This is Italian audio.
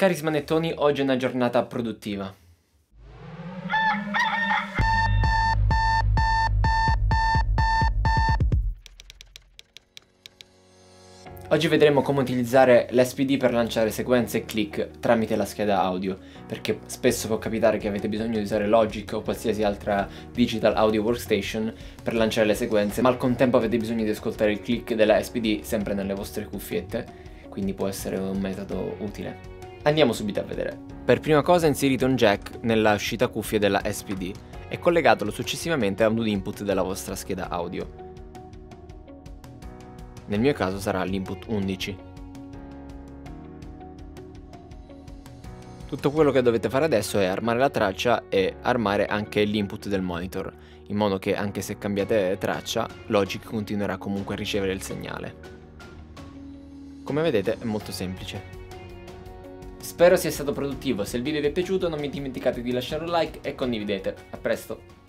Cari smanettoni, oggi è una giornata produttiva. Oggi vedremo come utilizzare l'SPD per lanciare sequenze e click tramite la scheda audio, perché spesso può capitare che avete bisogno di usare Logic o qualsiasi altra digital audio workstation per lanciare le sequenze, ma al contempo avete bisogno di ascoltare il click della SPD sempre nelle vostre cuffiette, quindi può essere un metodo utile. Andiamo subito a vedere. Per prima cosa inserite un jack nella uscita cuffie della SPD e collegatelo successivamente ad un input della vostra scheda audio. Nel mio caso sarà l'input 11. Tutto quello che dovete fare adesso è armare la traccia e armare anche l'input del monitor, in modo che anche se cambiate traccia, Logic continuerà comunque a ricevere il segnale. Come vedete è molto semplice. Spero sia stato produttivo, se il video vi è piaciuto non vi dimenticate di lasciare un like e condividete. A presto!